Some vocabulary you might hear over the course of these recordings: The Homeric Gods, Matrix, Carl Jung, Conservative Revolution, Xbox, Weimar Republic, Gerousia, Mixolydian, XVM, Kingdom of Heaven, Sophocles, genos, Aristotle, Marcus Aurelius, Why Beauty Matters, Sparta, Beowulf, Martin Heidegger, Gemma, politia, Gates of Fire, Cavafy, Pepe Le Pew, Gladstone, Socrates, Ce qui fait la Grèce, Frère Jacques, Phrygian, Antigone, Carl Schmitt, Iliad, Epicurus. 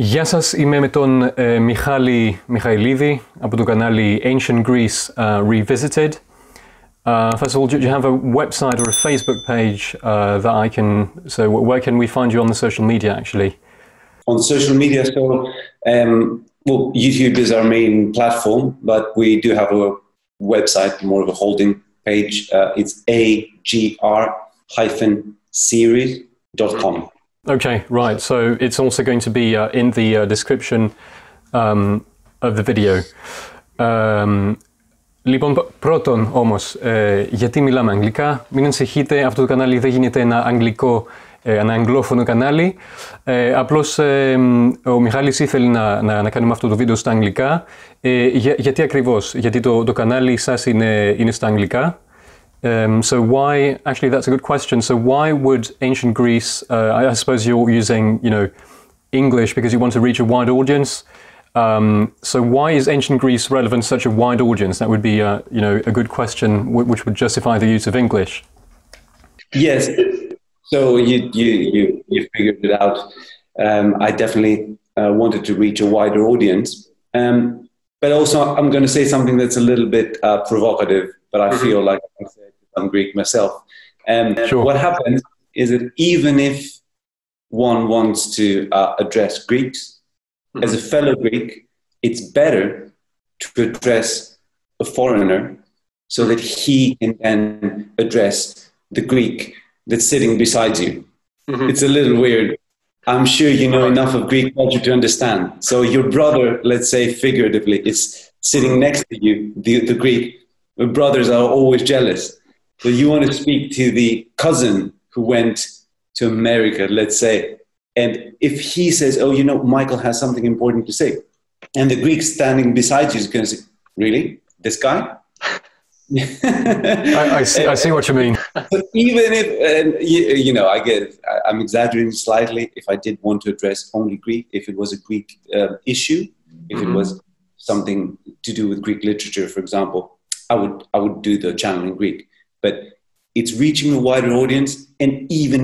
Γεια σας, είμαι με τον Michali Michailidis από το κανάλι Ancient Greece Revisited. First of all, do you have a website or a Facebook page that I can... So where can we find you on the social media, actually? On social media, so... well, YouTube is our main platform, but we do have a website, more of a holding page. It's agr-series.com. Okay, right. So it's also going to be in the description of the video. Λοιπόν, πρώτον όμως, γιατί μιλάμε αγγλικά, μην ανησυχείτε, αυτό το κανάλι δεν γίνεται ένα αγγλικό, ένα αγγλόφωνο κανάλι. Απλώς ο Μιχάλης ήθελε να κάνουμε αυτό το βίντεο στα αγγλικά. Γιατί ακριβώς, γιατί το κανάλι σας είναι στα αγγλικά. So why, actually that's a good question, so why would ancient Greece, I suppose you're using, you know, English because you want to reach a wide audience, so why is ancient Greece relevant to such a wide audience? That would be, you know, a good question which would justify the use of English. Yes, so you figured it out. I definitely wanted to reach a wider audience, but also I'm going to say something that's a little bit provocative, but I feel like I'm Greek myself. Sure. What happens is that even if one wants to address Greeks, mm-hmm. as a fellow Greek, it's better to address a foreigner so that he can then address the Greek that's sitting beside you. Mm-hmm. It's a little weird. I'm sure you know enough of Greek culture to understand. So your brother, let's say figuratively, is sitting next to you, the Greek. Brothers are always jealous. So you want to speak to the cousin who went to America, let's say, and if he says, oh, you know, Michael has something important to say, and the Greek standing beside you is going to say, really? This guy? I see what you mean. But even if, you know, I get it. I'm exaggerating slightly. If I did want to address only Greek, if it was a Greek issue, if it was something to do with Greek literature, for example, I would do the channel in Greek, but it's reaching a wider audience. And even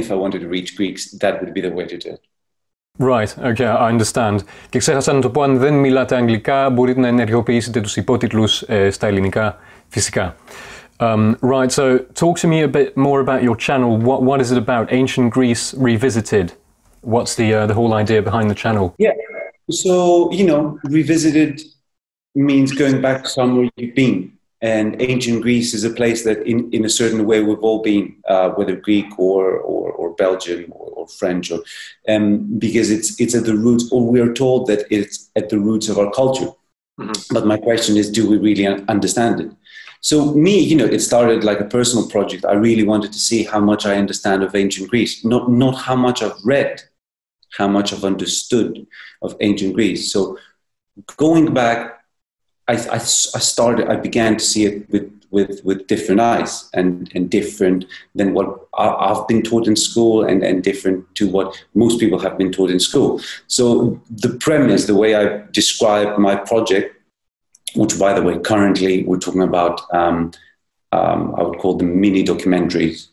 if I wanted to reach Greeks, that would be the way to do it. Right. Okay, I understand. Και ξέχασα να το πω, αν δεν μιλάτε αγγλικά, μπορείτε να ενεργοποιήσετε τους υπότιτλους στα ελληνικά, φυσικά. Right. So, talk to me a bit more about your channel. What is it about? Ancient Greece Revisited. What's the whole idea behind the channel? Yeah. So, you know, revisited means going back somewhere you've been, and ancient Greece is a place that in a certain way we've all been, whether Greek or Belgium or French, or because it's at the roots, or we are told that it's at the roots of our culture. Mm-hmm. But my question is, do we really understand it? So me, you know, it started like a personal project. I really wanted to see how much I understand of ancient Greece, not how much I've read, how much I've understood of ancient Greece. So going back, I began to see it with different eyes and different than what I've been taught in school and different to what most people have been taught in school. So the premise, the way I describe my project, which, by the way, currently we're talking about, I would call them mini documentaries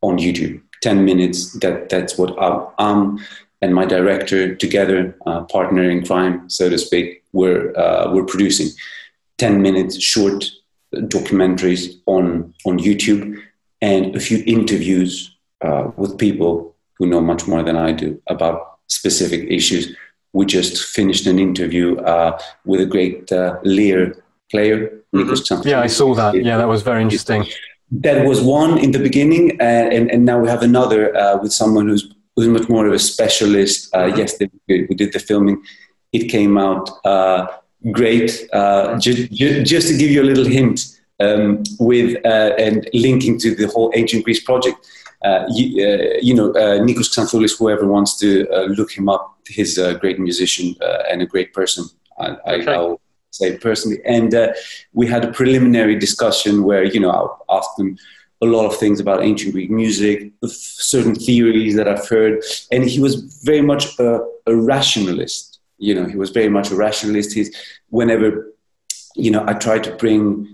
on YouTube, 10 minutes. That's what I'm and my director together, partner in crime, so to speak, we're producing 10-minute short documentaries on YouTube, and a few interviews with people who know much more than I do about specific issues. We just finished an interview with a great lyre player, Nikos Xanthoulis. Yeah, I saw that. Yeah, that was very interesting. That was one in the beginning, and now we have another with someone who's much more of a specialist. Yesterday we did the filming. It came out great. Just to give you a little hint, with and linking to the whole Ancient Greece project, you know, Nikos Xanthoulis, whoever wants to look him up, he's a great musician and a great person, I'll say personally. And we had a preliminary discussion where, you know, I asked him a lot of things about ancient Greek music, certain theories that I've heard, and he was very much a rationalist. You know, he was very much a rationalist. Whenever, you know, I tried to bring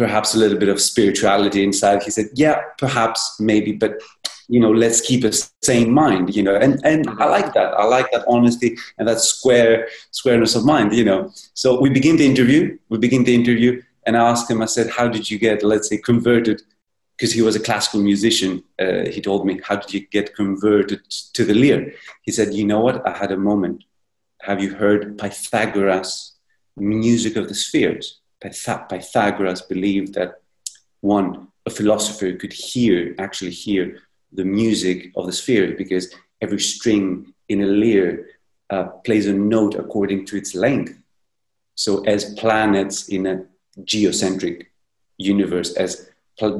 perhaps a little bit of spirituality inside, he said, yeah, perhaps, maybe, but let's keep a sane mind, and I like that. I like that honesty and that squareness of mind, So we begin the interview and I asked him, I said, how did you get, let's say, converted? Because he was a classical musician. He told me, how did you get converted to the lyre? He said, you know what? I had a moment. Have you heard Pythagoras' music of the spheres? Pythagoras believed that a philosopher could actually hear the music of the spheres, because every string in a lyre plays a note according to its length. So as planets in a geocentric universe, as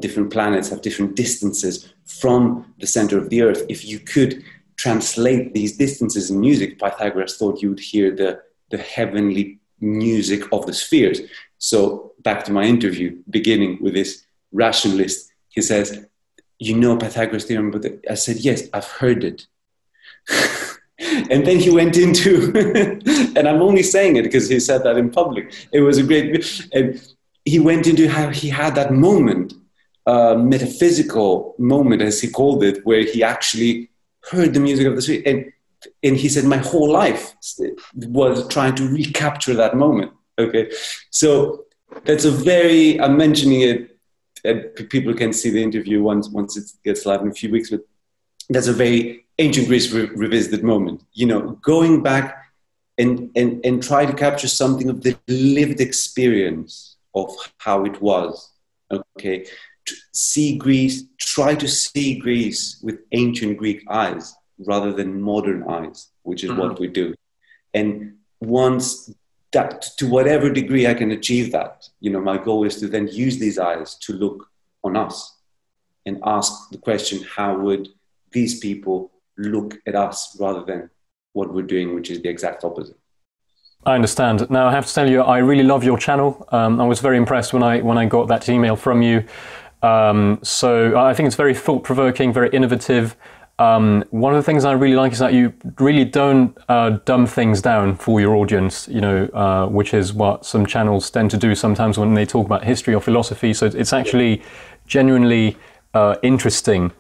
different planets have different distances from the center of the earth, if you could translate these distances in music, Pythagoras thought you would hear the heavenly music of the spheres. So back to my interview, beginning with this rationalist, he says, you know Pythagoras' theorem? But I said, yes, I've heard it. And then he went into, and I'm only saying it because he said that in public. It was a great, and he went into how he had that moment, metaphysical moment, as he called it, where he actually heard the music of the spheres. And he said, my whole life was trying to recapture that moment. Okay, so that's I'm mentioning it, and people can see the interview once it gets live in a few weeks, but that's a very Ancient Greece Revisited moment, going back and try to capture something of the lived experience of how it was, okay? Try to see Greece with ancient Greek eyes rather than modern eyes, which is what we do. And once that, to whatever degree I can achieve that, my goal is to then use these eyes to look on us and ask the question, how would these people look at us, rather than what we're doing, which is the exact opposite. I understand. Now, I have to tell you, I really love your channel. I was very impressed when I got that email from you. So I think it's very thought-provoking, very innovative. One of the things I really like is that you really don't dumb things down for your audience, which is what some channels tend to do sometimes when they talk about history or philosophy. So it's actually genuinely interesting.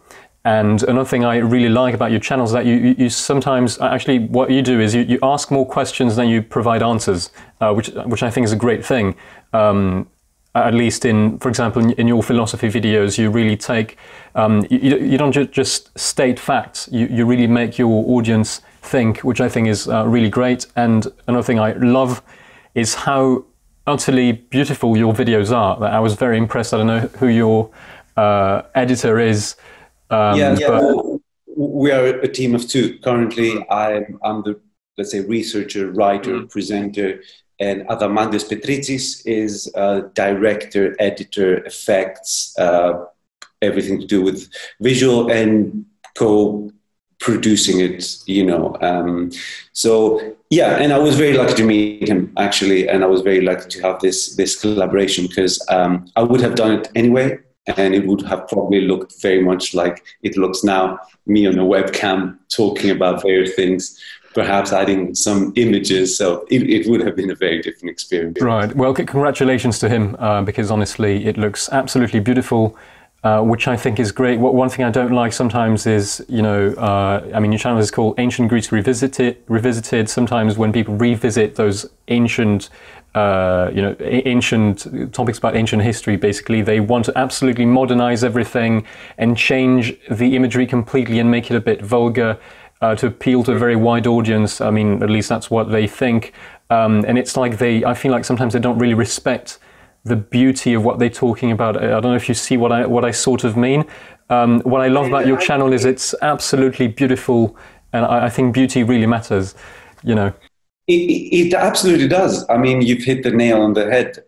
And another thing I really like about your channel is that you sometimes, actually what you do is you ask more questions than you provide answers, which I think is a great thing. At least for example, in your philosophy videos, you really take, you don't just state facts, you really make your audience think, which I think is really great. And another thing I love is how utterly beautiful your videos are. I was very impressed. I don't know who your editor is. Well, we are a team of two. Currently, I'm the, let's say, researcher, writer, presenter, and Adamantios Petritzis is director, editor, effects, everything to do with visual, and co-producing it, So, yeah, and I was very lucky to meet him, actually, and I was very lucky to have this collaboration, because I would have done it anyway, and it would have probably looked very much like it looks now, me on a webcam talking about various things, perhaps adding some images, so it would have been a very different experience. Right, well, congratulations to him, because honestly, it looks absolutely beautiful, which I think is great. One thing I don't like sometimes is, your channel is called Ancient Greece Revisited. Sometimes when people revisit those ancient, ancient topics about ancient history, basically, they want to absolutely modernize everything and change the imagery completely and make it a bit vulgar to appeal to a very wide audience. I mean, at least that's what they think. And it's like I feel like sometimes they don't really respect the beauty of what they're talking about. I don't know if you see what I sort of mean. What I love about your channel is it's absolutely beautiful, and I think beauty really matters, It absolutely does. I mean, you've hit the nail on the head.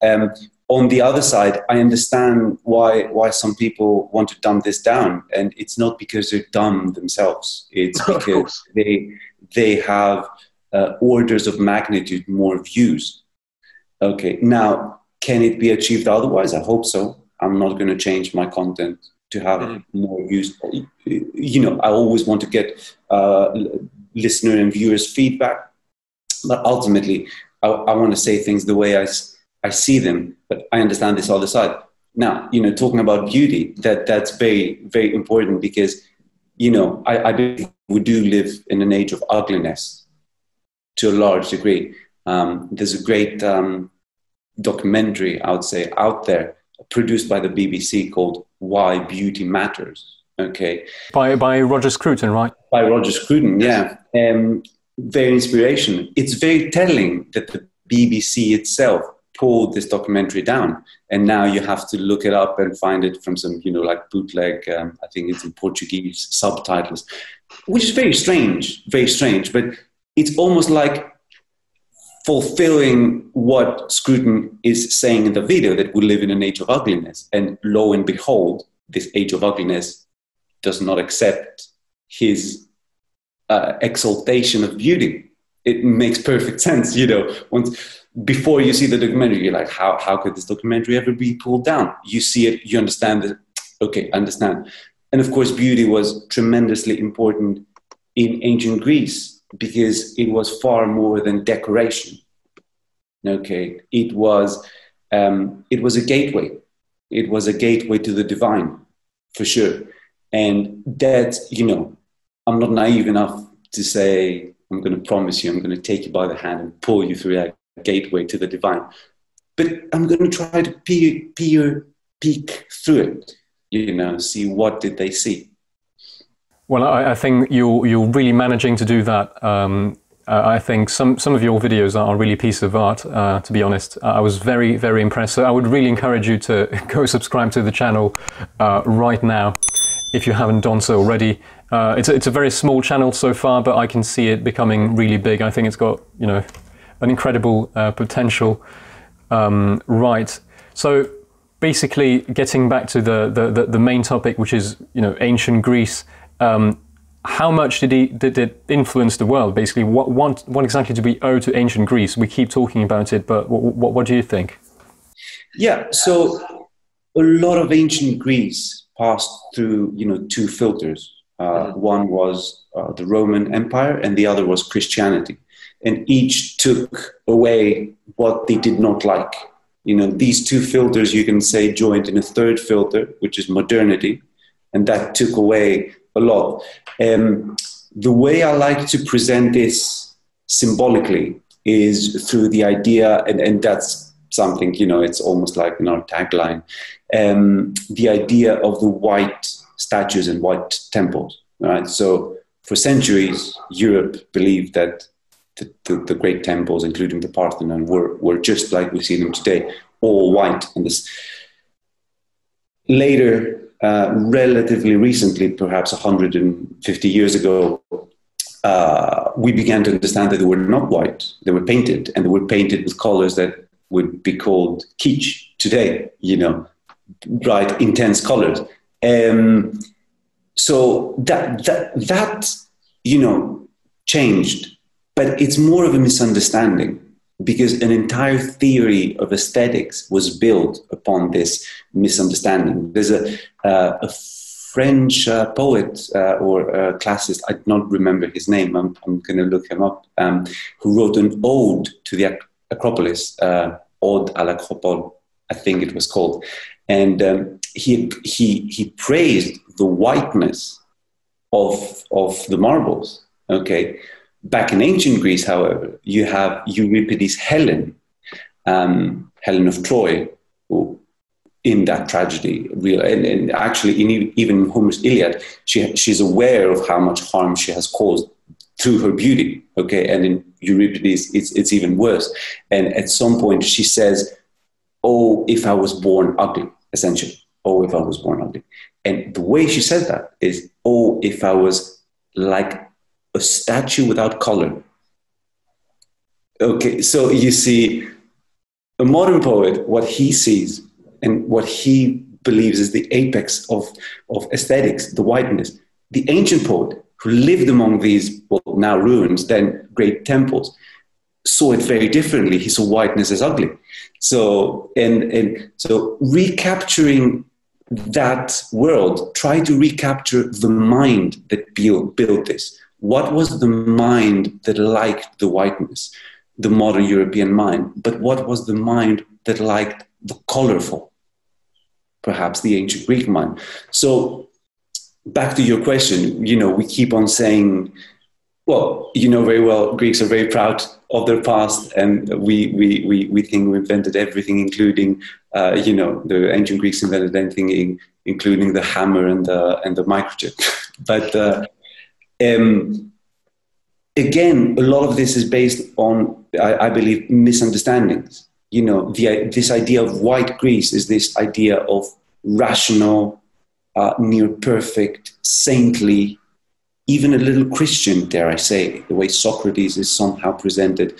On the other side, I understand why some people want to dumb this down, and it's not because they're dumb themselves. It's because they have orders of magnitude more views. Okay, now, can it be achieved otherwise? I hope so. I'm not going to change my content to have more views. I always want to get listener and viewers' feedback. But ultimately, I want to say things the way I see them, but I understand this other side. Now, talking about beauty, that's very, very important because, you know, I believe we do live in an age of ugliness to a large degree. There's a great documentary, I would say, out there produced by the BBC called Why Beauty Matters. Okay. By Roger Scruton, right? By Roger Scruton, yeah. Their inspiration. It's very telling that the BBC itself pulled this documentary down, and now you have to look it up and find it from some, you know, like bootleg, I think it's in Portuguese subtitles, which is very strange, but it's almost like fulfilling what Scruton is saying in the video, that we live in an age of ugliness, and lo and behold, this age of ugliness does not accept his exaltation of beauty. It makes perfect sense, you know. Once before you see the documentary, you're like, how could this documentary ever be pulled down? You see it, you understand it. Okay, understand. And of course, beauty was tremendously important in ancient Greece because it was far more than decoration. Okay, it was a gateway. It was a gateway to the divine, for sure. And that, you know, I'm not naive enough to say, I'm going to promise you, I'm going to take you by the hand and pull you through that gateway to the divine. But I'm going to try to peek through it, you know, see what did they see. Well, I think you're really managing to do that. I think some of your videos are really a piece of art, to be honest. I was very, very impressed. So I would really encourage you to go subscribe to the channel right now, if you haven't done so already. It's a very small channel so far, but I can see it becoming really big. I think it's got, you know, an incredible potential. Right. So basically, getting back to the main topic, which is, you know, ancient Greece. How much did it influence the world? Basically, what exactly do we owe to ancient Greece? We keep talking about it, but what do you think? Yeah. So a lot of ancient Greece passed through, you know, two filters. One was the Roman Empire and the other was Christianity. And each took away what they did not like. You know, these two filters, you can say, joined in a third filter, which is modernity. And that took away a lot. The way I like to present this symbolically is through the idea, and that's something, you know, it's almost like in our tagline, the idea of the white statues and white temples, right? So for centuries, Europe believed that the great temples, including the Parthenon, were just like we see them today, all white. And this later, relatively recently, perhaps 150 years ago, we began to understand that they were not white, they were painted, and they were painted with colors that would be called kitsch today, you know, bright, intense colors. So that you know, changed, but it's more of a misunderstanding because an entire theory of aesthetics was built upon this misunderstanding. There's a French poet or a classicist, I don't remember his name, I'm going to look him up, who wrote an ode to the Acropolis, Ode à l'Acropole, I think it was called. And he praised the whiteness of the marbles, okay? Back in ancient Greece, however, you have Euripides' Helen, Helen of Troy, who in that tragedy, and actually even in Homer's Iliad, she's aware of how much harm she has caused through her beauty, okay? And in Euripides, it's even worse. And at some point she says, oh, if I was born ugly, essentially. Oh, if I was born ugly. And the way she said that is, oh, if I was like a statue without color. Okay, so you see, a modern poet, what he sees and what he believes is the apex of aesthetics, the whiteness. The ancient poet, who lived among these, well, now ruins, then great temples, saw it very differently. He saw whiteness as ugly. So, and so recapturing that world, try to recapture the mind that built this. What was the mind that liked the whiteness? The modern European mind. But what was the mind that liked the colorful? Perhaps the ancient Greek mind. So back to your question, you know, we keep on saying, well, you know very well, Greeks are very proud of their past, and we think we invented everything, including, you know, the ancient Greeks invented anything, including the hammer and the microchip. But again, a lot of this is based on, I believe, misunderstandings. You know, this idea of white Greece is this idea of rational, near perfect, saintly, even a little Christian, dare I say, the way Socrates is somehow presented,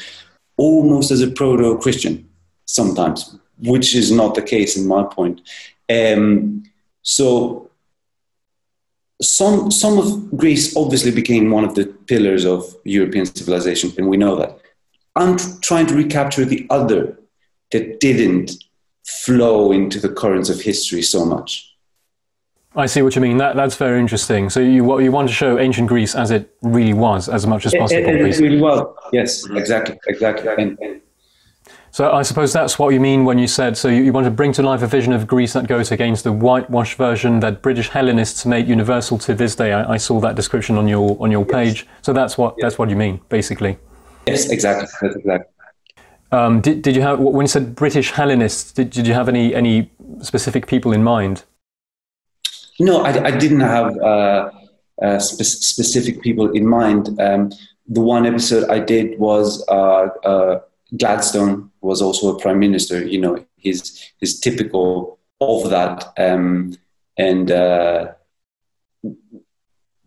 almost as a proto-Christian sometimes, which is not the case in my point. So some of Greece obviously became one of the pillars of European civilization, and we know that. I'm trying to recapture the other that didn't flow into the currents of history so much. I see what you mean. That's very interesting. So you want to show ancient Greece as it really was, as much as possible. It really was. Yes, exactly. So I suppose that's what you mean when you said, so you want to bring to life a vision of Greece that goes against the whitewashed version that British Hellenists made universal to this day. I saw that description on your page. So that's what you mean, basically. Yes, exactly. That's exactly. Did you have, when you said British Hellenists, did you have any specific people in mind? No, I didn't have specific people in mind. The one episode I did was Gladstone was also a prime minister. You know, he's typical of that, and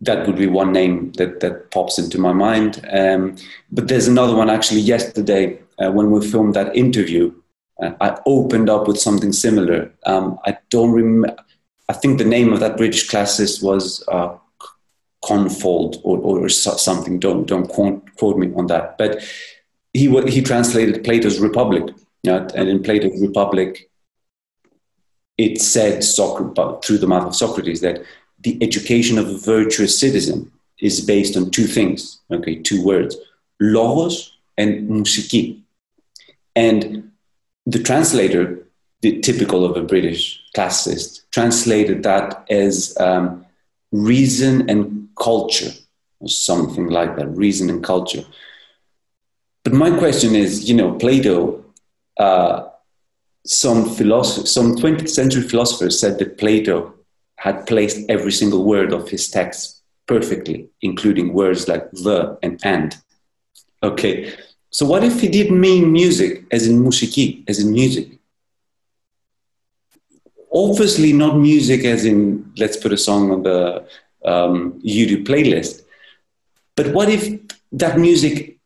that would be one name that pops into my mind. But there's another one actually. Yesterday, when we filmed that interview, I opened up with something similar. I don't remember. I think the name of that British classicist was Confold or something. Don't quote me on that. But he translated Plato's Republic, you know, and in Plato's Republic, it said through the mouth of Socrates that the education of a virtuous citizen is based on two things. Okay, two words: logos and musiki. And the translator, typical of a British classicist, translated that as reason and culture, or something like that, reason and culture. But my question is, you know, Plato, some 20th century philosophers said that Plato had placed every single word of his text perfectly, including words like the and. Okay, so what if he did mean music, as in musiki, as in music? Obviously not music as in, let's put a song on the YouTube playlist. But what if that music,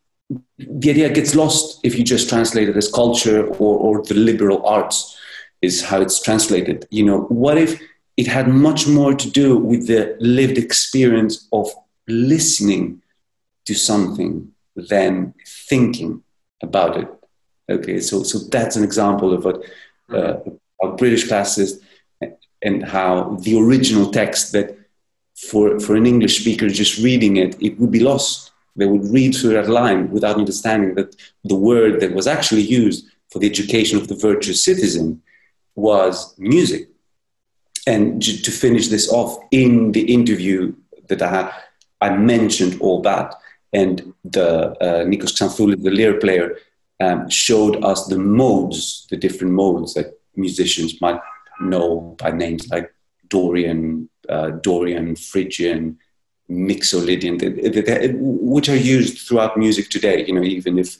the idea gets lost if you just translate it as culture or the liberal arts is how it's translated. You know, what if it had much more to do with the lived experience of listening to something than thinking about it? Okay, so that's an example of what... of British classicists, and how the original text that for an English speaker just reading it would be lost. They would read through that line without understanding that the word that was actually used for the education of the virtuous citizen was music. And to finish this off, in the interview that I had, I mentioned all that, and the Nikos Xanthoulis, the lyre player, showed us the modes, the different modes that musicians might know by names like Dorian, Phrygian, Mixolydian, which are used throughout music today. You know, even if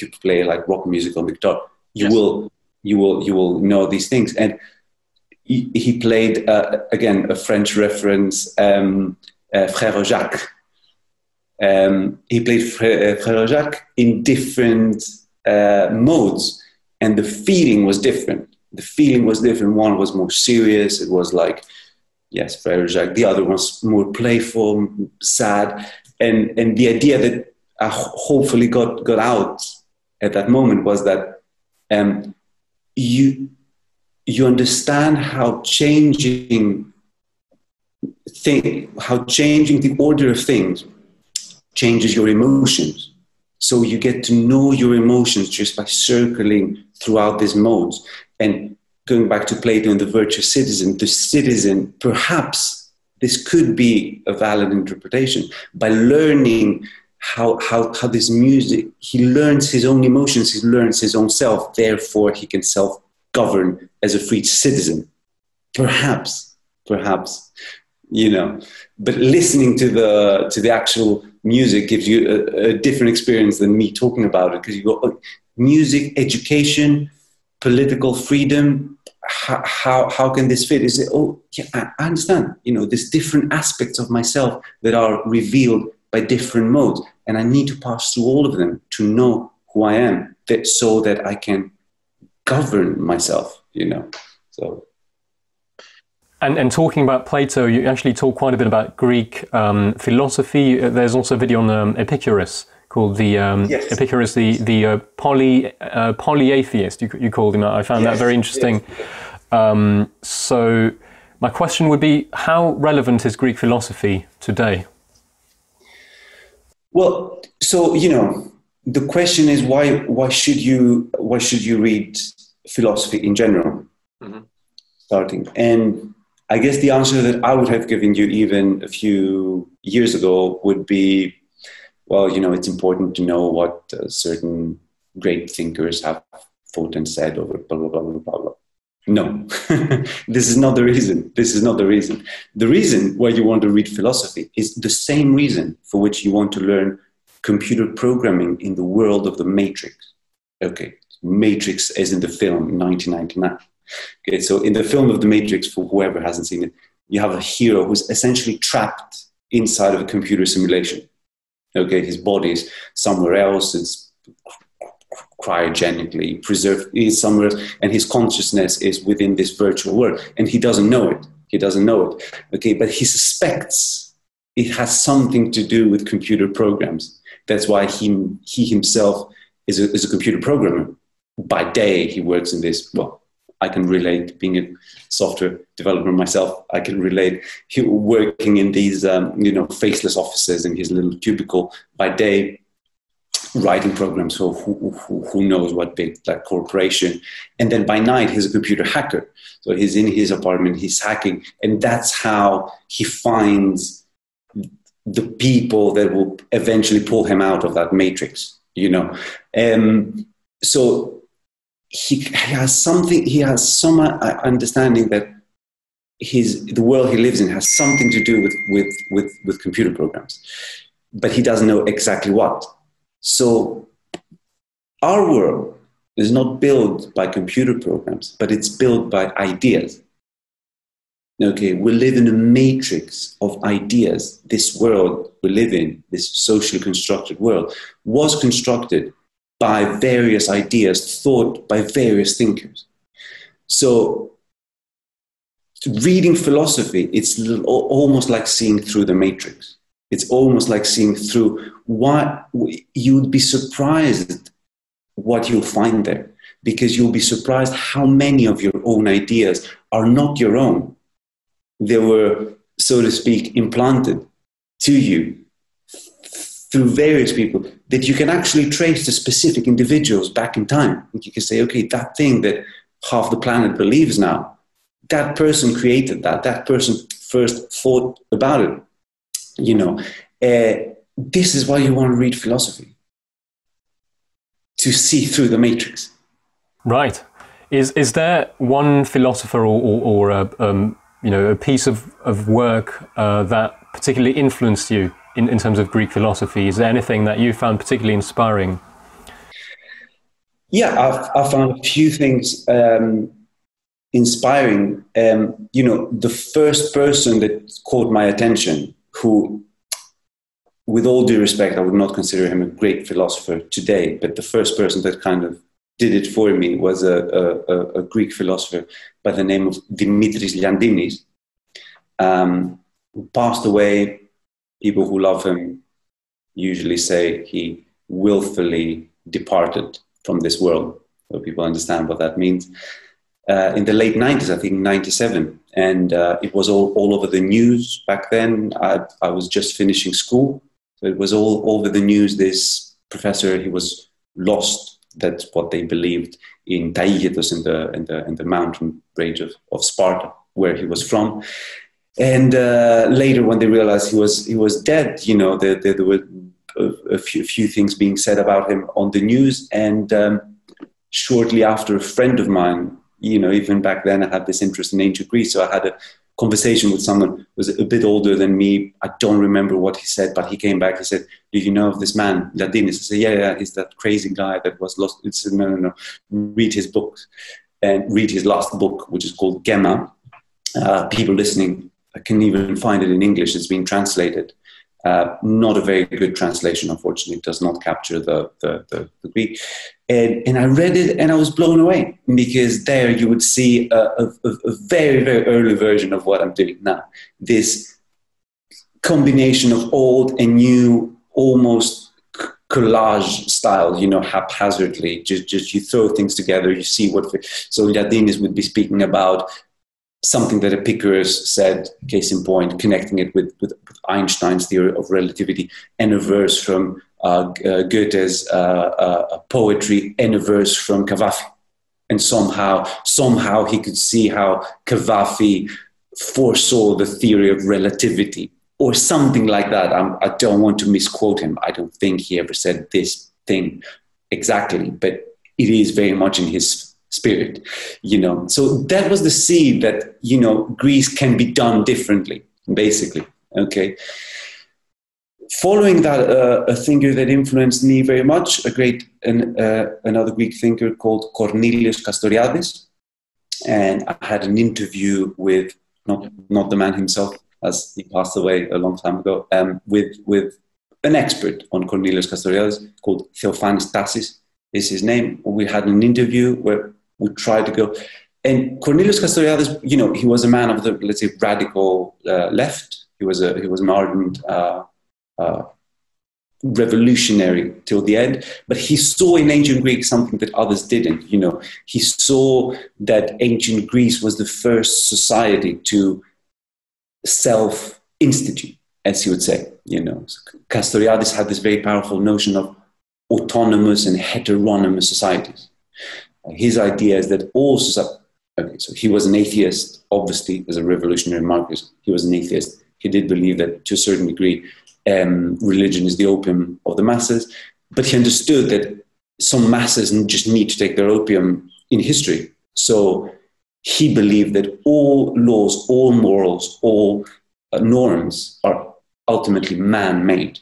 you play like rock music on the guitar, you will know these things. And he played again a French reference, Frère Jacques. He played Frère Jacques in different modes, and the feeling was different. The feeling was different. One was more serious. It was like, yes, Frère Jacques. The other one's more playful, sad. And the idea that I hopefully got out at that moment was that you understand how changing the order of things changes your emotions. So you get to know your emotions just by circling throughout these modes. And going back to Plato and the virtuous citizen, the citizen, perhaps This could be a valid interpretation. By learning how this music, he learns his own emotions, he learns his own self, therefore he can self-govern as a free citizen. Perhaps, you know. But listening to the actual music gives you a different experience than me talking about it, because you go, oh, music, education, political freedom, how can this fit? Is it, oh, yeah, I understand. You know, there's different aspects of myself that are revealed by different modes, and I need to pass through all of them to know who I am, so that I can govern myself, you know, so. And talking about Plato, you actually talk quite a bit about Greek philosophy. There's also a video on Epicurus called the yes. Epicurus, the polyatheist. You called him. I found yes. that very interesting. Yes. So my question would be, how relevant is Greek philosophy today? Well, so you know, the question is why should you read philosophy in general, mm-hmm. starting and. I guess the answer that I would have given you even a few years ago would be, well, you know, it's important to know what certain great thinkers have thought and said over blah, blah, blah, blah, blah, blah. No, this is not the reason. This is not the reason. The reason why you want to read philosophy is the same reason for which you want to learn computer programming in the world of the Matrix. Okay, Matrix as in the film 1999. Okay, so in the film of The Matrix, for whoever hasn't seen it, you have a hero who's essentially trapped inside of a computer simulation. Okay, his body is somewhere else, it's cryogenically preserved, is somewhere else, and his consciousness is within this virtual world, and he doesn't know it. He doesn't know it. Okay, but he suspects it has something to do with computer programs. That's why he himself is a computer programmer. By day, he works in this, well, I can relate, being a software developer myself, I can relate working in these, you know, faceless offices in his little cubicle by day, writing programs for who knows what big like, corporation. And then by night, he's a computer hacker. So he's in his apartment, he's hacking. And that's how he finds the people that will eventually pull him out of that matrix, you know. So... He has some understanding that the world he lives in has something to do with computer programs, but he doesn't know exactly what. So our world is not built by computer programs, but it's built by ideas. Okay, we live in a matrix of ideas. This world we live in, this socially constructed world, was constructed by various ideas, thought by various thinkers. So reading philosophy, it's almost like seeing through the matrix. It's almost like seeing through what you'd be surprised what you'll find there, because you'll be surprised how many of your own ideas are not your own. They were, so to speak, implanted to you through various people, that you can actually trace the specific individuals back in time. You can say, okay, that thing that half the planet believes now, that person created that, that person first thought about it. You know, this is why you want to read philosophy, to see through the matrix. Right. Is there one philosopher or you know, a piece of work that particularly influenced you in terms of Greek philosophy? Is there anything that you found particularly inspiring? Yeah, I found a few things inspiring. You know, the first person that caught my attention, who, with all due respect, I would not consider him a great philosopher today, but the first person that kind of did it for me was a Greek philosopher by the name of Dimitris Liantinis, who passed away. People who love him usually say he willfully departed from this world. So people understand what that means. In the late 90s, I think 97, and it was all over the news back then. I was just finishing school. So it was all over the news. This professor, he was lost. That's what they believed in Taygetus, in the mountain range of Sparta, where he was from. And later, when they realized he was dead, you know, there were a few things being said about him on the news. And shortly after, a friend of mine, you know, even back then I had this interest in ancient Greece, so I had a conversation with someone who was a bit older than me. I don't remember what he said, but he came back. He said, "Do you know of this man, Liantinis?" I said, yeah, he's that crazy guy that was lost. He said, no, read his books, and read his last book, which is called Gemma. People listening can even find it in English. It's been translated. Not a very good translation, unfortunately. It does not capture the Greek. And I read it and I was blown away, because there you would see a very, very early version of what I'm doing now. This combination of old and new, almost collage style, you know, haphazardly. Just you throw things together, you see what... So Liantinis would be speaking about something that Epicurus said, case in point, connecting it with Einstein's theory of relativity, and a verse from Goethe's poetry, and a verse from Cavafy. And somehow he could see how Cavafy foresaw the theory of relativity, or something like that. I don't want to misquote him. I don't think he ever said this thing exactly, but it is very much in his spirit, you know. So that was the seed that, you know, Greece can be done differently, basically. Okay. Following that, a thinker that influenced me very much, another Greek thinker called Cornelius Castoriadis, and I had an interview with not the man himself, as he passed away a long time ago, with an expert on Cornelius Castoriadis called Theophanis Tassis is his name. We had an interview where we tried to go. And Cornelius Castoriadis, you know, he was a man of the, let's say, radical left. He was an ardent revolutionary till the end. But he saw in ancient Greece something that others didn't, you know. He saw that ancient Greece was the first society to self-institute, as he would say, you know. Castoriadis had this very powerful notion of autonomous and heteronymous societies. His idea is that all society... Okay, so he was an atheist, obviously, as a revolutionary Marxist. He was an atheist. He did believe that, to a certain degree, religion is the opium of the masses, but he understood that some masses just need to take their opium in history. So he believed that all laws, all morals, all norms are ultimately man-made.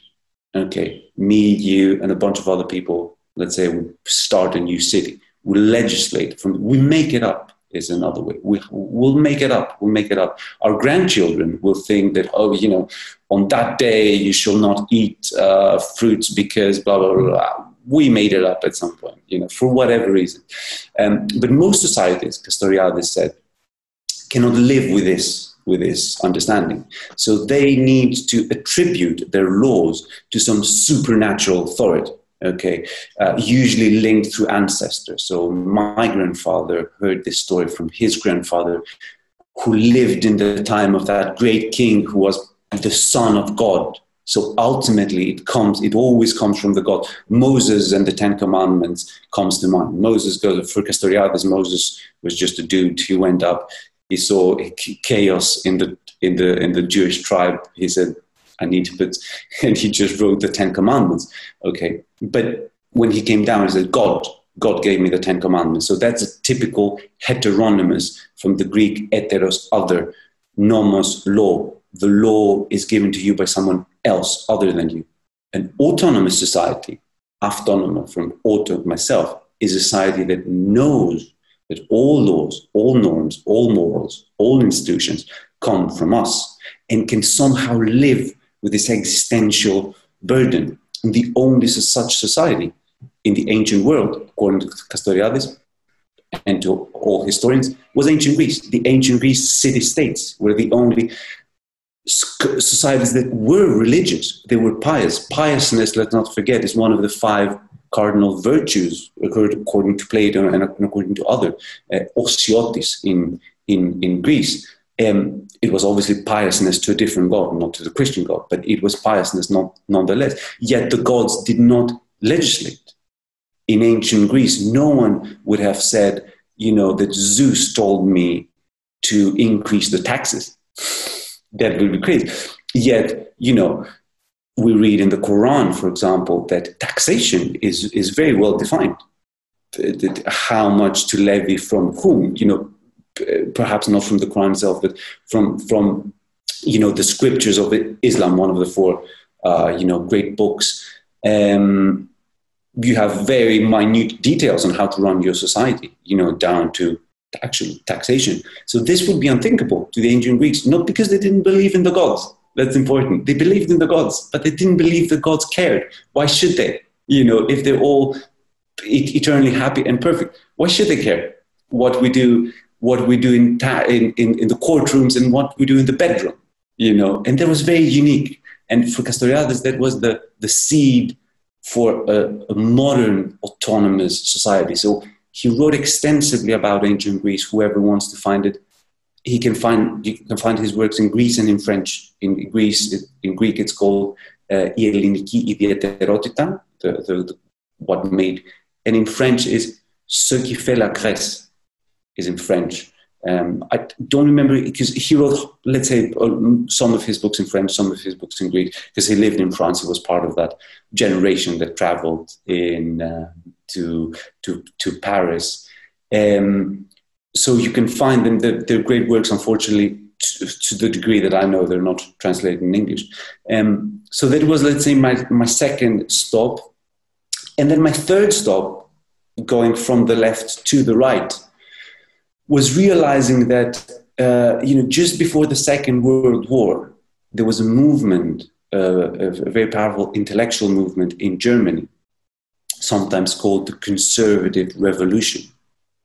Okay, me, you, and a bunch of other people, let's say, we start a new city. We legislate from, we make it up, is another way. We'll make it up. We'll make it up. Our grandchildren will think that, oh, you know, on that day you shall not eat fruits because blah, blah, blah. We made it up at some point, you know, for whatever reason. But most societies, Castoriadis said, cannot live with this understanding. So they need to attribute their laws to some supernatural authority, okay, usually linked through ancestors. So my grandfather heard this story from his grandfather, who lived in the time of that great king who was the son of God. So ultimately it always comes from the God. Moses and the Ten Commandments comes to mind. Moses goes, for Castoriadis, Moses was just a dude. He went up, he saw chaos in the Jewish tribe. He said, "I need to put," and he just wrote the 10 Commandments. Okay, but when he came down, he said, "God gave me the 10 Commandments." So that's a typical heteronymous, from the Greek heteros, other, nomos, law. The law is given to you by someone else other than you. An autonomous society, autonomous from auto, myself, is a society that knows that all laws, all norms, all morals, all institutions come from us, and can somehow live with this existential burden. And the only such society in the ancient world, according to Castoriadis and to all historians, was ancient Greece. The ancient Greece city-states were the only societies that were religious. They were pious. Piousness, let's not forget, is one of the five cardinal virtues, according to Plato and according to other, osiotis in Greece. It was obviously piousness to a different god, not to the Christian god, but it was piousness nonetheless. Yet the gods did not legislate. In ancient Greece, no one would have said, you know, that Zeus told me to increase the taxes. that will be crazy. Yet, you know, we read in the Quran, for example, that taxation is very well defined. How much to levy from whom, you know, perhaps not from the Quran itself, but from you know, the scriptures of Islam, one of the four, you know, great books. You have very minute details on how to run your society, you know, down to actual taxation. So this would be unthinkable to the ancient Greeks, not because they didn't believe in the gods. That's important. They believed in the gods, but they didn't believe the gods cared. Why should they? You know, if they're all eternally happy and perfect, why should they care? What we do in the courtrooms and what we do in the bedroom, you know. And that was very unique. And for Castoriadis, that was the seed for a modern autonomous society. So he wrote extensively about ancient Greece. Whoever wants to find it, he can find. You can find his works in Greece and in French. In Greece, in Greek, it's called "Η Ελληνική Ιδιαιτερότητα," what made, and in French is "Ce qui fait la Grèce," is in French. I don't remember, because he wrote, let's say, some of his books in French, some of his books in Greek, because he lived in France. He was part of that generation that traveled in to Paris. So you can find them. They're great works, unfortunately, to the degree that I know, they're not translated in English. So that was, let's say, my second stop. And then my third stop, going from the left to the right, was realizing that, you know, just before the Second World War, there was a movement, a very powerful intellectual movement in Germany, sometimes called the Conservative Revolution,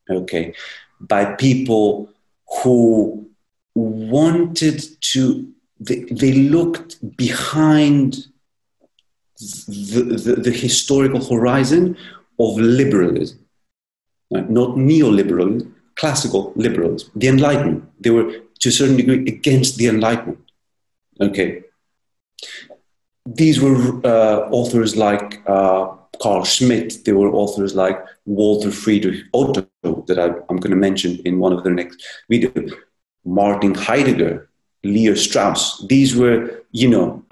okay, by people who wanted to, they looked behind the historical horizon of liberalism, right? Not neoliberalism, classical liberals, the Enlightenment. They were, to a certain degree, against the Enlightenment. Okay. These were authors like Carl Schmitt. There were authors like Walter Friedrich Otto, that I'm going to mention in one of their next videos. Martin Heidegger, Leo Strauss. These were, you know,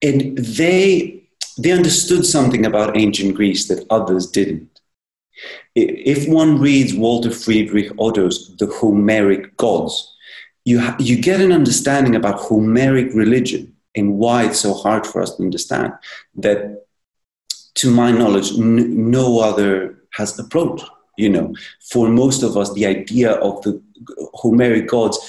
and they understood something about ancient Greece that others didn't. If one reads Walter Friedrich Otto's The Homeric Gods, you get an understanding about Homeric religion and why it's so hard for us to understand that, to my knowledge, no other has approached. You know, for most of us, the idea of the Homeric Gods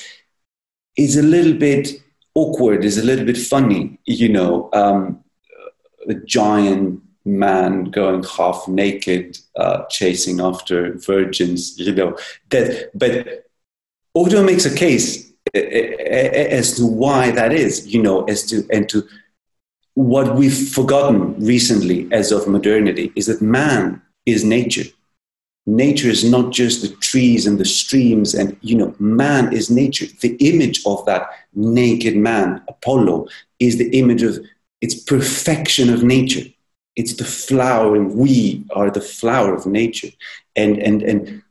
is a little bit awkward, is a little bit funny, you know, a giant man going half naked, chasing after virgins, you know. That, but Otto makes a case as to why that is, you know, and to what we've forgotten recently as of modernity is that man is nature. Nature is not just the trees and the streams and, you know, man is nature. The image of that naked man, Apollo, is the image of its perfection of nature. It's the flower, and we are the flower of nature. And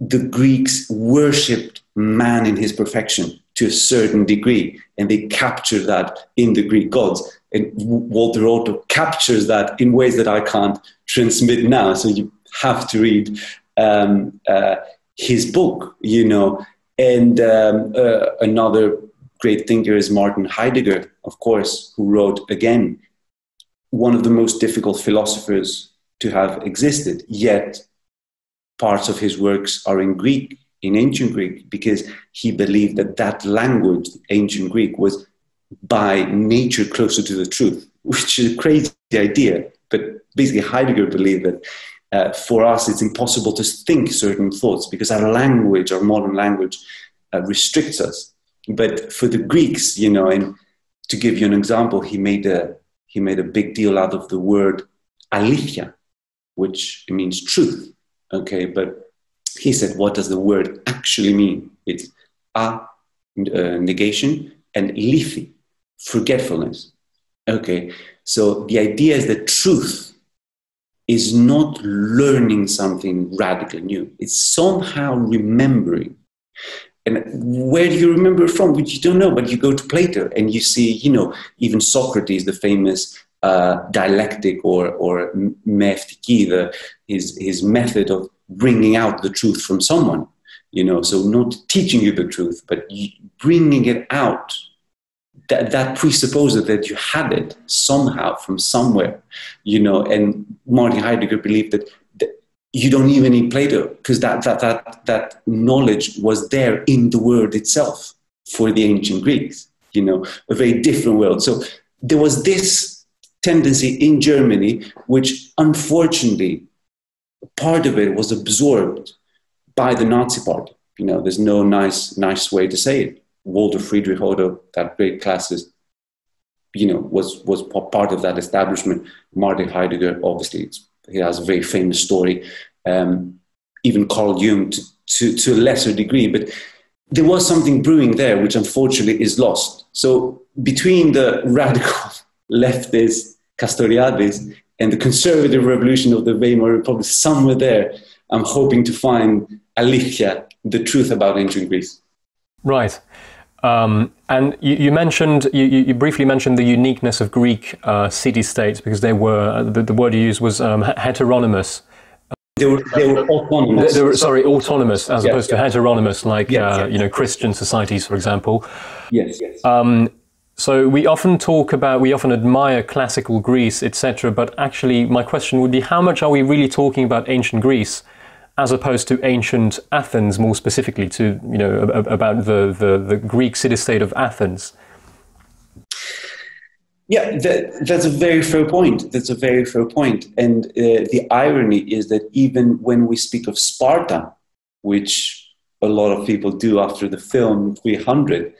the Greeks worshipped man in his perfection to a certain degree, and they captured that in the Greek gods. And Walter Otto captures that in ways that I can't transmit now, so you have to read his book, you know. And another great thinker is Martin Heidegger, of course, who wrote, again, one of the most difficult philosophers to have existed, yet parts of his works are in Greek, in ancient Greek, because he believed that that language, ancient Greek, was by nature closer to the truth, which is a crazy idea. But basically Heidegger believed that for us it's impossible to think certain thoughts because our language, our modern language, restricts us. But for the Greeks, you know, and to give you an example, he made a big deal out of the word aletheia, which means truth, okay? But he said, what does the word actually mean? It's negation, and lethe, forgetfulness, okay? So the idea is that truth is not learning something radically new. It's somehow remembering. And where do you remember from? Which you don't know, but you go to Plato and you see, you know, even Socrates, the famous dialectic or meftiki, his method of bringing out the truth from someone, you know, so not teaching you the truth, but bringing it out. That presupposes that you had it somehow from somewhere, you know, and Martin Heidegger believed that you don't even need Plato, because that knowledge was there in the world itself for the ancient Greeks, you know, a very different world. So there was this tendency in Germany, which unfortunately, part of it was absorbed by the Nazi Party. You know, there's no nice way to say it. Walter Friedrich Otto, that great classist, you know, was part of that establishment. Martin Heidegger, obviously, he has a very famous story. Even Carl Jung to a lesser degree, but there was something brewing there, which unfortunately is lost. So between the radical leftist Castoriadis and the Conservative Revolution of the Weimar Republic, somewhere there, I'm hoping to find aletheia, the truth about ancient Greece. Right. And you briefly mentioned the uniqueness of Greek city-states, because they were, the word you used was heteronymous. They were autonomous. Sorry, autonomous, as opposed to heteronymous, like you know, Christian societies, for example. Yes. Yes. So we often admire classical Greece, etc. But actually, my question would be: how much are we really talking about ancient Greece, as opposed to ancient Athens, more specifically, to, you know, about the Greek city-state of Athens? Yeah, that's a very fair point. That's a very fair point. And the irony is that even when we speak of Sparta, which a lot of people do after the film 300,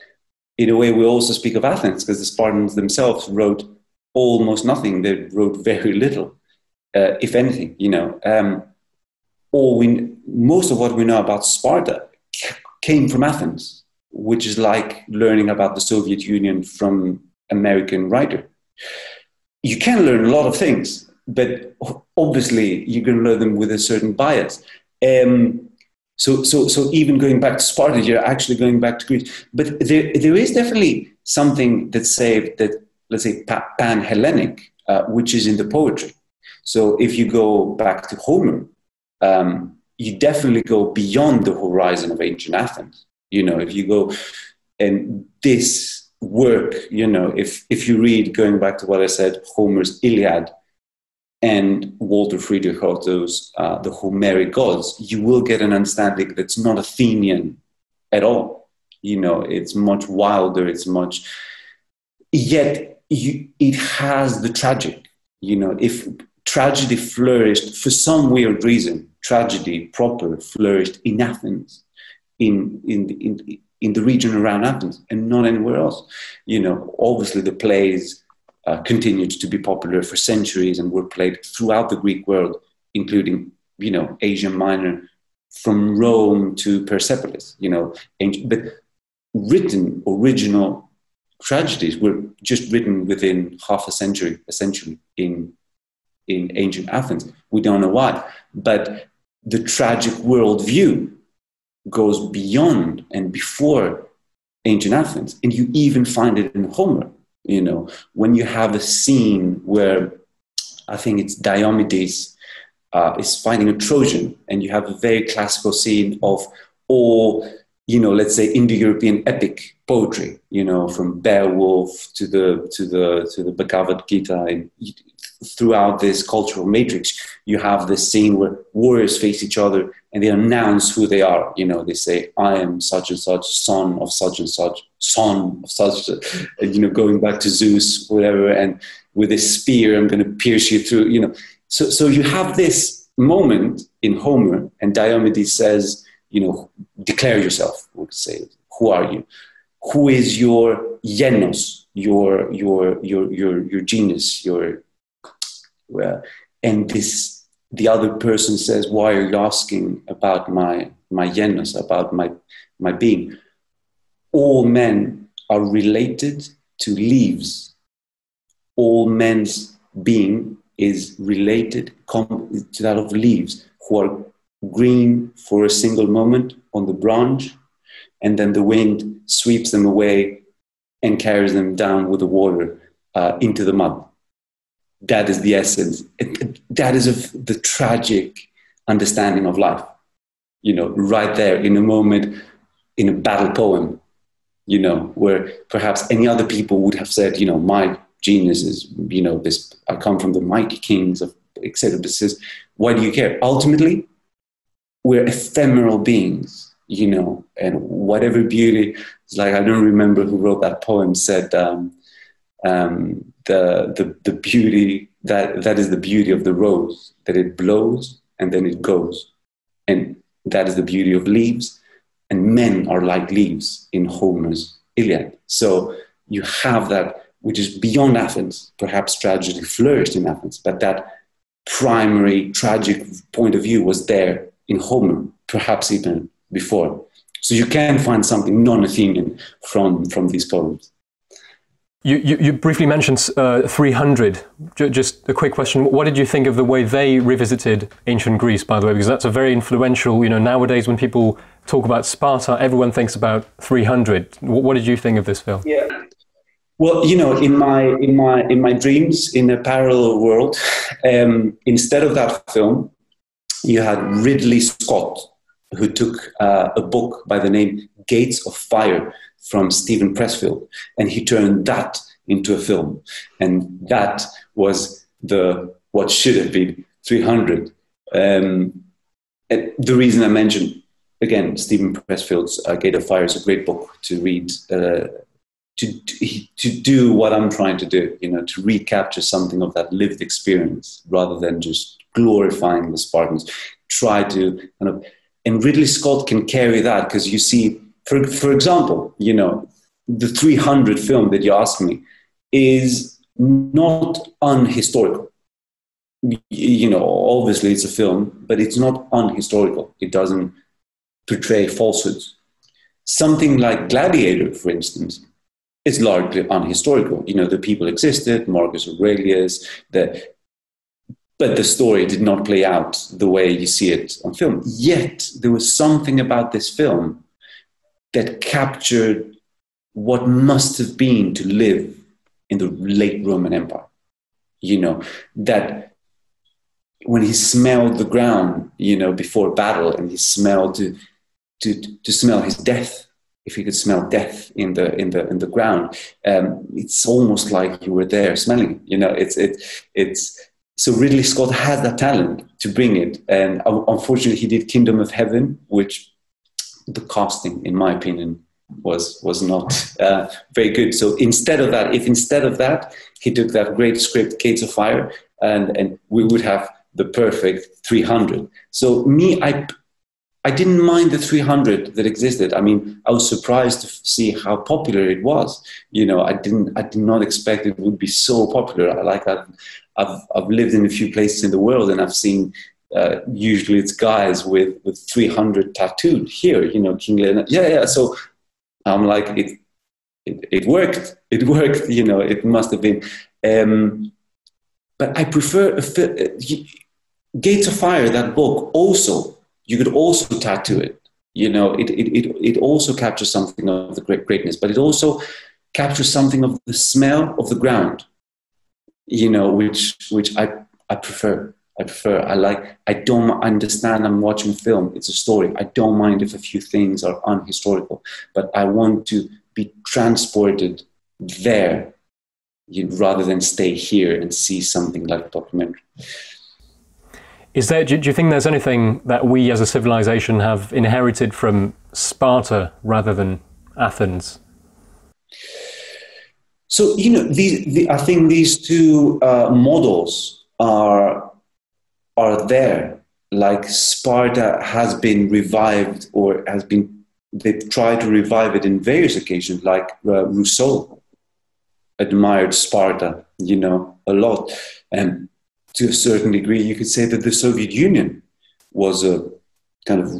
in a way we also speak of Athens, because the Spartans themselves wrote almost nothing. They wrote very little, if anything, you know. Most of what we know about Sparta came from Athens, which is like learning about the Soviet Union from American writer. You can learn a lot of things, but obviously you can learn them with a certain bias. So even going back to Sparta, you're actually going back to Greece. But there is definitely something that saved that, let's say, pan-Hellenic, which is in the poetry. So if you go back to Homer, you definitely go beyond the horizon of ancient Athens. You know, if you go and this work, you know, if you read, going back to what I said, Homer's Iliad and Walter Friedrich Otto's The Homeric Gods, you will get an understanding that's not Athenian at all. You know, it's much wilder, it's much... Yet, it has the tragic. You know, if tragedy flourished for some weird reason, tragedy proper flourished in Athens, in the region around Athens, and not anywhere else. You know, obviously the plays continued to be popular for centuries and were played throughout the Greek world, including, you know, Asia Minor, from Rome to Persepolis. You know, but written original tragedies were just written within half a century, essentially, in ancient Athens. We don't know why, but the tragic worldview goes beyond and before ancient Athens. And you even find it in Homer, you know, when you have a scene where I think it's Diomedes is finding a Trojan, and you have a very classical scene of all, you know, let's say Indo-European epic poetry, you know, from Beowulf to the Bhagavad Gita, and throughout this cultural matrix, you have this scene where warriors face each other and they announce who they are. You know, they say, I am such and such, son of such and such, son of such and such, you know, going back to Zeus, whatever, and with a spear, I'm going to pierce you through, you know. So you have this moment in Homer, and Diomedes says, you know, declare yourself, would say, who are you? Who is your genos, your genus, your... and this, the other person says, why are you asking about my genus, about my being? All men are related to leaves. All men's being is related to that of leaves, who are green for a single moment on the branch and then the wind sweeps them away and carries them down with the water into the mud. That is the essence. That is of the tragic understanding of life. You know, right there in a moment, in a battle poem, you know, where perhaps any other people would have said, you know, my genius is, you know, this, I come from the mighty kings of, etc. This is, why do you care? Ultimately, we're ephemeral beings, you know, and whatever beauty, it's like, I don't remember who wrote that poem, said the beauty, that is the beauty of the rose, that it blows and then it goes. And that is the beauty of leaves, and men are like leaves in Homer's Iliad. So you have that, which is beyond Athens, perhaps tragedy flourished in Athens, but that primary tragic point of view was there in Homer, perhaps even before. So you can find something non-Athenian from these poems. You briefly mentioned 300. Just a quick question. What did you think of the way they revisited ancient Greece, by the way? Because that's a very influential, you know, nowadays when people talk about Sparta, everyone thinks about 300. What did you think of this film? Yeah. Well, you know, in my dreams, in a parallel world, instead of that film, you had Ridley Scott, who took a book by the name Gates of Fire from Stephen Pressfield, and he turned that into a film. And that was what should have been 300. And the reason I mentioned, again, Stephen Pressfield's Gate of Fire is a great book to read, to do what I'm trying to do, you know, to recapture something of that lived experience rather than just glorifying the Spartans. Try to kind of, and Ridley Scott can carry that, because you see, for example, you know, the 300 film that you asked me is not unhistorical. You know, obviously it's a film, but it's not unhistorical. It doesn't portray falsehoods. Something like Gladiator, for instance, is largely unhistorical. You know, the people existed, Marcus Aurelius, but the story did not play out the way you see it on film. Yet there was something about this film that captured what must have been to live in the late Roman Empire. You know, that when he smelled the ground, you know, before battle, and he smelled to smell his death, if he could smell death in the ground, it's almost like you were there smelling. You know, it's so Ridley Scott has that talent to bring it, and unfortunately, he did Kingdom of Heaven, which the casting, in my opinion, was not very good. So instead of that, he took that great script, Gates of Fire, and we would have the perfect 300. So me, I didn't mind the 300 that existed. I mean, I was surprised to see how popular it was. You know, I did not expect it would be so popular. Like I've lived in a few places in the world, and I've seen. Usually it's guys with 300 tattooed here, you know, King Leonard. Yeah. So I'm like, it worked, you know, it must have been. But I prefer Gates of Fire, that book also, you could also tattoo it. You know, it also captures something of the greatness, but it also captures something of the smell of the ground, you know, which I prefer. I don't understand. I'm watching a film. It's a story. I don't mind if a few things are unhistorical, but I want to be transported there rather than stay here and see something like a documentary. Do you think there's anything that we as a civilization have inherited from Sparta rather than Athens? So, you know, I think these two models are there, like Sparta has been revived, or they've tried to revive it in various occasions, like Rousseau admired Sparta, you know, a lot. And to a certain degree, you could say that the Soviet Union was a kind of,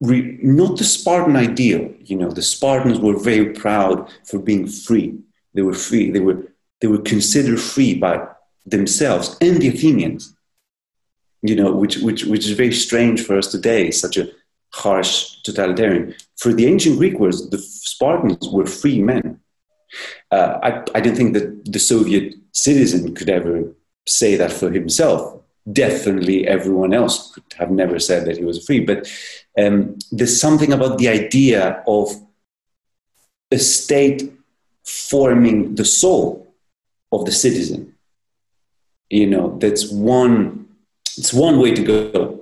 not the Spartan ideal, you know, the Spartans were very proud for being free. They were free, they were considered free by themselves and the Athenians. You know, which is very strange for us today, such a harsh, totalitarian. For the ancient Greek words, the Spartans were free men. I don't think that the Soviet citizen could ever say that for himself. Definitely everyone else could have never said that he was free. But there's something about the idea of a state forming the soul of the citizen. You know, that's one, it's one way to go.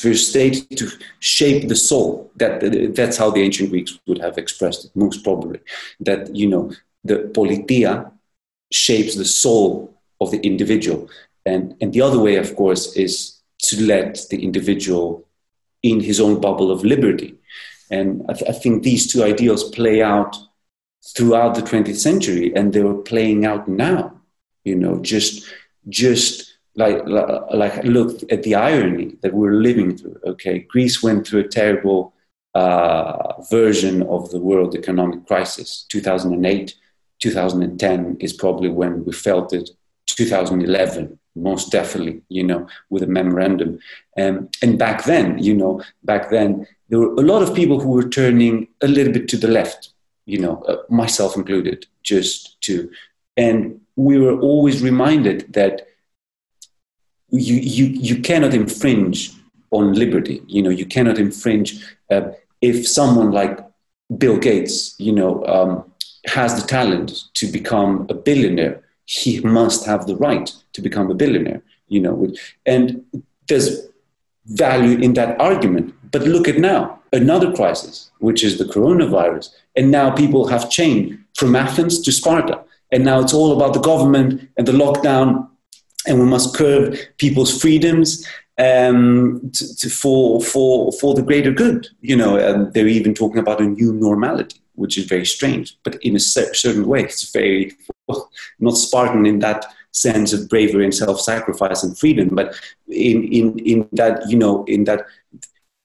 For a state to shape the soul. That's how the ancient Greeks would have expressed it, most probably. That, you know, the politia shapes the soul of the individual. And the other way, of course, is to let the individual in his own bubble of liberty. And I think these two ideals play out throughout the 20th century, and they were playing out now. You know, just like look at the irony that we're living through. Okay, Greece went through a terrible version of the world economic crisis. 2008, 2010 is probably when we felt it. 2011, most definitely, you know, with a memorandum. And back then, you know, there were a lot of people who were turning a little bit to the left, you know, myself included, and we were always reminded that you cannot infringe on liberty. You know, you cannot infringe if someone like Bill Gates, you know, has the talent to become a billionaire, he must have the right to become a billionaire, you know. And there's value in that argument. But look at now, another crisis, which is the coronavirus. And now people have changed from Athens to Sparta. And now it's all about the government and the lockdown. And we must curb people's freedoms for the greater good. You know, and they're even talking about a new normality, which is very strange. But in a certain way, it's very, well, not Spartan in that sense of bravery and self-sacrifice and freedom, but in that, you know, in that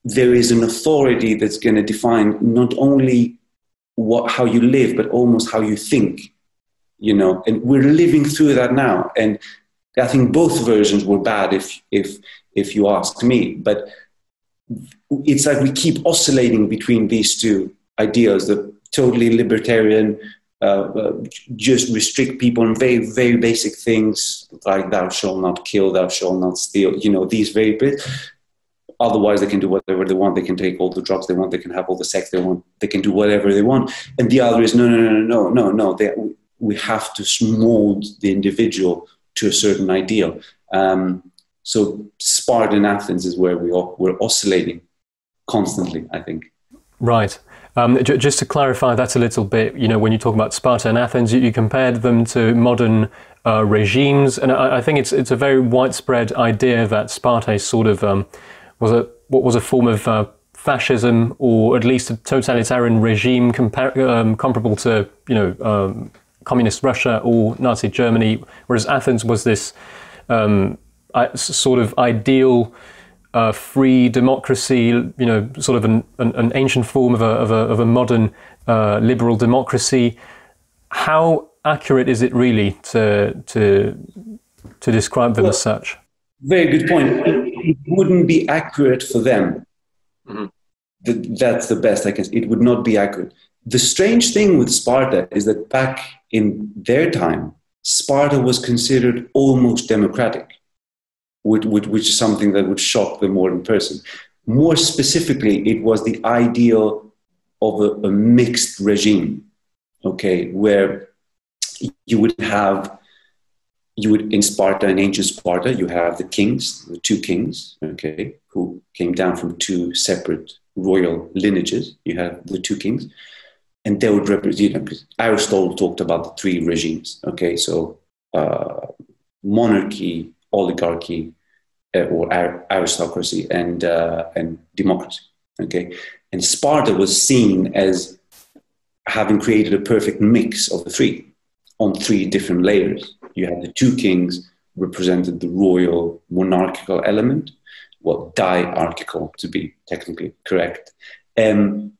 there is an authority that's going to define not only how you live, but almost how you think, you know. And we're living through that now. And I think both versions were bad, if you ask me. But it's like we keep oscillating between these two ideas, the totally libertarian, just restrict people on very, very basic things like thou shalt not kill, thou shalt not steal, you know, these very bits. Otherwise, they can do whatever they want. They can take all the drugs they want. They can have all the sex they want. They can do whatever they want. And the other is, no. We have to mold the individual to a certain ideal. So Spartan Athens is where we're oscillating constantly, I think. Right. Just to clarify that a little bit, you know, when you talk about Sparta and Athens, you compared them to modern regimes, and I think it's a very widespread idea that Sparta sort of was a form of fascism, or at least a totalitarian regime comparable to, you know, communist Russia or Nazi Germany, whereas Athens was this sort of ideal free democracy, you know, sort of an ancient form of a modern liberal democracy. How accurate is it really to describe them as such? Very good point. It wouldn't be accurate for them. Mm-hmm. That's the best I can say. It would not be accurate. The strange thing with Sparta is that back in their time, Sparta was considered almost democratic, which is something that would shock the modern person. More specifically, it was the ideal of a mixed regime, okay, where in Sparta, in ancient Sparta, you have the kings, the two kings, okay, who came down from two separate royal lineages. You have the two kings, and they would represent, you know, Aristotle talked about the three regimes, okay, so monarchy, oligarchy, or aristocracy, and democracy, okay? And Sparta was seen as having created a perfect mix of the three on three different layers. You had the two kings represented the royal monarchical element, well, diarchical to be technically correct. The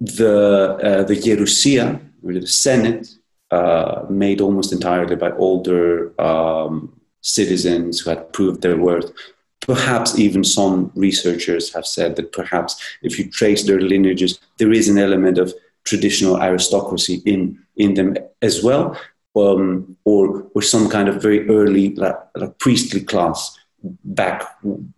Gerousia, the Senate, made almost entirely by older citizens who had proved their worth, Perhaps even some researchers have said that perhaps if you trace their lineages, there is an element of traditional aristocracy in them as well, or some kind of very early like priestly class back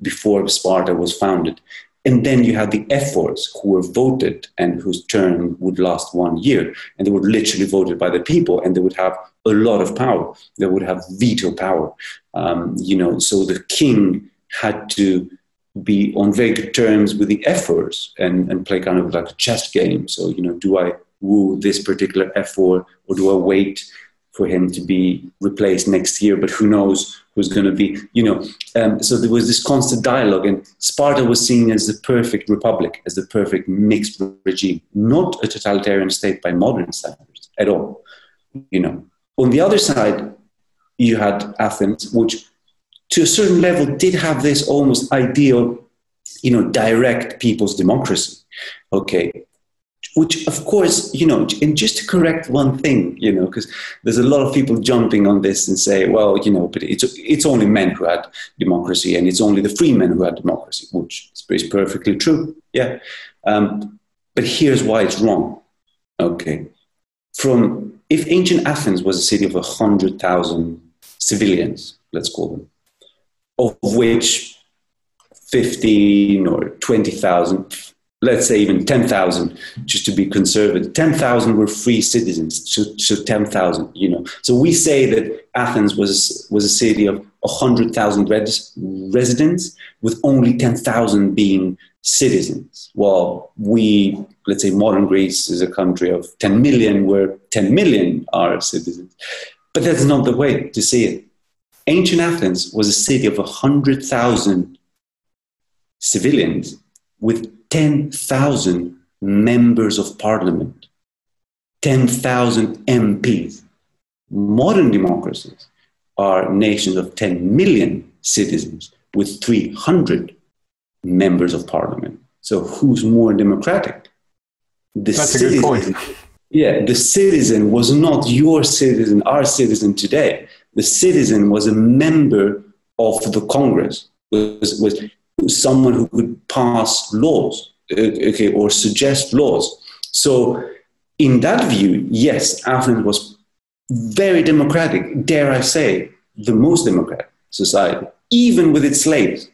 before Sparta was founded. And then you had the ephors who were voted and whose term would last 1 year. And they were literally voted by the people, and they would have a lot of power. They would have veto power. So the king had to be on very good terms with the ephors and play kind of like a chess game. So, do I woo this particular ephor, or do I wait for him to be replaced next year? But who knows who's going to be, So there was this constant dialogue, and Sparta was seen as the perfect republic, as the perfect mixed regime, not a totalitarian state by modern standards at all, On the other side, you had Athens, which to a certain level did have this almost ideal, direct people's democracy, okay? Which, of course, and just to correct one thing, because there's a lot of people jumping on this and say, well, but it's only men who had democracy, and it's only the free men who had democracy, which is perfectly true, yeah. But here's why it's wrong, okay? If ancient Athens was a city of 100,000 civilians, let's call them, of which 15 or 20,000... let's say even 10,000, just to be conservative, 10,000 were free citizens, so 10,000, So we say that Athens was a city of 100,000 residents, with only 10,000 being citizens. Well, let's say modern Greece is a country of 10 million, where 10 million are citizens. But that's not the way to see it. Ancient Athens was a city of 100,000 civilians, with 10,000 members of parliament, 10,000 MPs. Modern democracies are nations of 10 million citizens with 300 members of parliament. So who's more democratic? That's a good point. Yeah, the citizen was not your citizen, our citizen today. The citizen was a member of the Congress, was someone who could pass laws, okay, or suggest laws. So in that view, yes, Athens was very democratic, dare I say, the most democratic society, even with its slaves,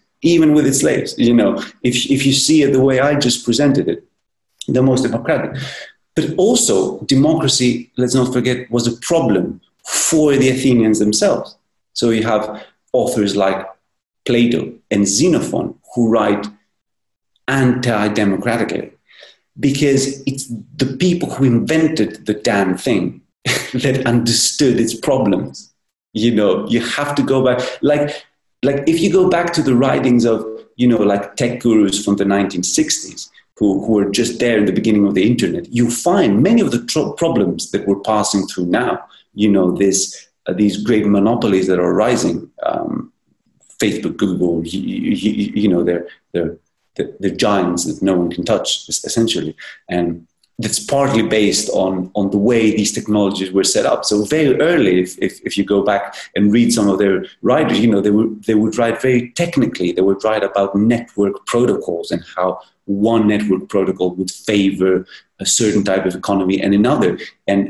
if you see it the way I just presented it, the most democratic. But also democracy, let's not forget, was a problem for the Athenians themselves. So you have authors like Plato and Xenophon who write anti-democratically, because it's the people who invented the damn thing that understood its problems. You have to go back, like if you go back to the writings of, like tech gurus from the 1960s who were just there in the beginning of the internet, you find many of the problems that we're passing through now, these great monopolies that are rising, Facebook, Google, they're giants that no one can touch, essentially. And that's partly based on the way these technologies were set up. So very early, if you go back and read some of their writers, they would write very technically. They would write about network protocols and how one network protocol would favor a certain type of economy and another. And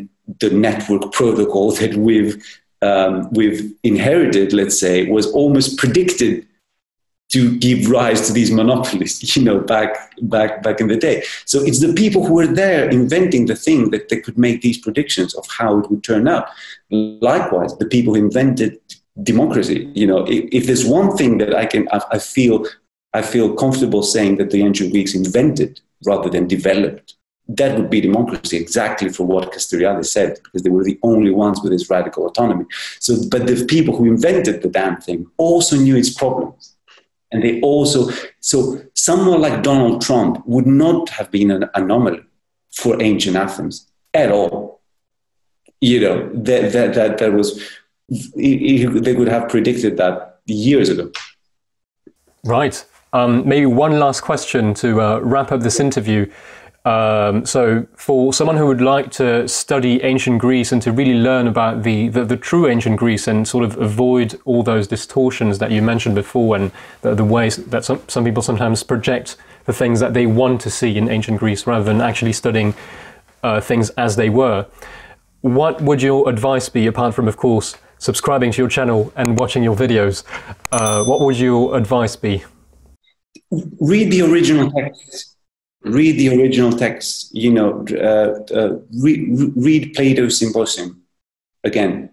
the network protocol that we've inherited, let's say, was almost predicted to give rise to these monopolies, back in the day. So it's the people who were there inventing the thing that they could make these predictions of how it would turn out. Likewise, the people who invented democracy, if there's one thing that I feel comfortable saying that the ancient Greeks invented rather than developed, that would be democracy, exactly for what Castoriadis said, because they were the only ones with this radical autonomy. So, but the people who invented the damn thing also knew its problems. And they also, so someone like Donald Trump would not have been an anomaly for ancient Athens at all. That was, they would have predicted that years ago. Right. Maybe one last question to wrap up this interview. So for someone who would like to study ancient Greece and to really learn about the true ancient Greece and sort of avoid all those distortions that you mentioned before and the ways that some people sometimes project the things that they want to see in ancient Greece rather than actually studying things as they were, what would your advice be, apart from, of course, subscribing to your channel and watching your videos? What would your advice be? Read the original text. Read the original text, you know, read Plato's Symposium again.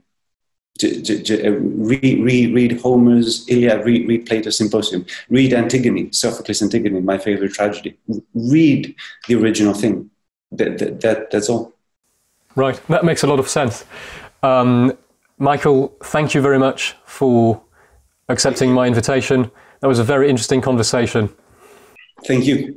Read Homer's Iliad, read Plato's Symposium. Read Antigone, Sophocles' Antigone, my favorite tragedy. Read the original thing. That's all. Right, that makes a lot of sense. Michael, thank you very much for accepting my invitation. That was a very interesting conversation. Thank you.